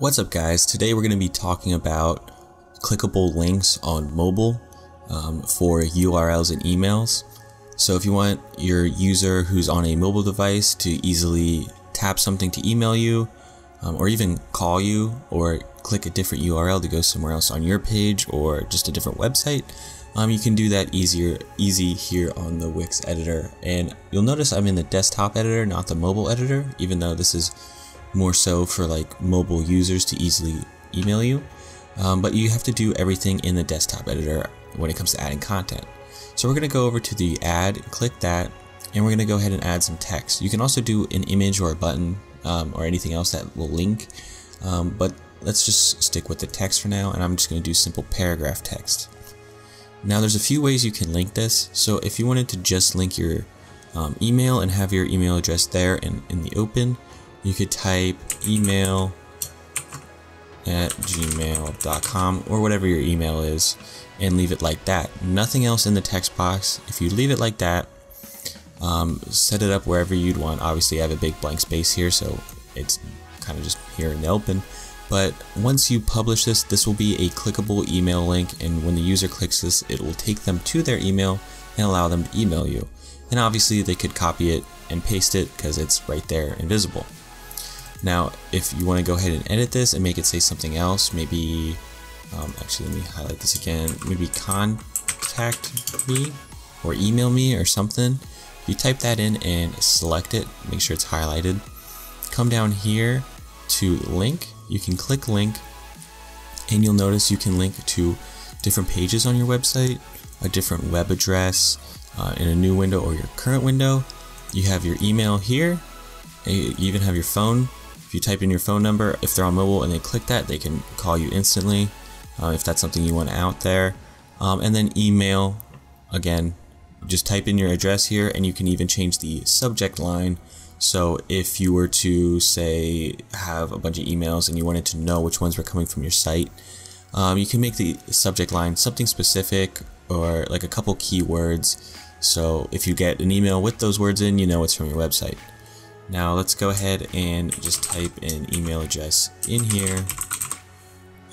What's up guys, today we're going to be talking about clickable links on mobile for URLs and emails. So if you want your user who's on a mobile device to easily tap something to email you or even call you or click a different URL to go somewhere else on your page or just a different website, you can do that easy here on the Wix editor. And you'll notice I'm in the desktop editor, not the mobile editor, even though this is more so for like mobile users to easily email you. But you have to do everything in the desktop editor when it comes to adding content. So we're going to go over to the add, click that, and we're going to go ahead and add some text. You can also do an image or a button or anything else that will link, but let's just stick with the text for now, and I'm just going to do simple paragraph text. Now there's a few ways you can link this. So if you wanted to just link your email and have your email address there and in the open, you could type email@gmail.com or whatever your email is and leave it like that. Nothing else in the text box. If you leave it like that, set it up wherever you'd want. Obviously I have a big blank space here, so it's kind of just here in the open. But once you publish this, this will be a clickable email link, and when the user clicks this, it will take them to their email and allow them to email you. And obviously they could copy it and paste it because it's right there invisible. Now if you want to go ahead and edit this and make it say something else, maybe actually let me highlight this again, maybe contact me or email me or something. You type that in and select it, make sure it's highlighted, come down here to link, you can click link, and you'll notice you can link to different pages on your website, a different web address in a new window or your current window. You have your email here, and you even have your phone. If you type in your phone number, if they're on mobile and they click that, they can call you instantly if that's something you want out there. And then email, again, just type in your address here, and you can even change the subject line. So if you were to, say, have a bunch of emails and you wanted to know which ones were coming from your site, you can make the subject line something specific or like a couple keywords. So if you get an email with those words in, you know it's from your website. Now let's go ahead and just type an email address in here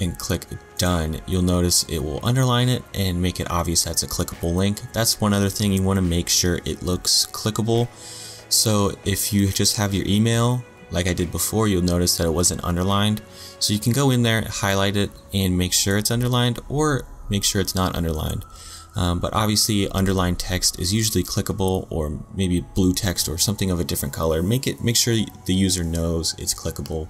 and click done. You'll notice it will underline it and make it obvious that's a clickable link. That's one other thing, you want to make sure it looks clickable. So if you just have your email like I did before, you'll notice that it wasn't underlined. So you can go in there, highlight it, and make sure it's underlined or make sure it's not underlined. But obviously underlined text is usually clickable, or maybe blue text or something of a different color. Make sure the user knows it's clickable,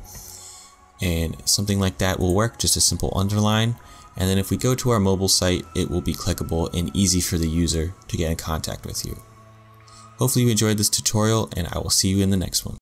and something like that will work, just a simple underline. And then if we go to our mobile site, it will be clickable and easy for the user to get in contact with you. Hopefully you enjoyed this tutorial, and I will see you in the next one.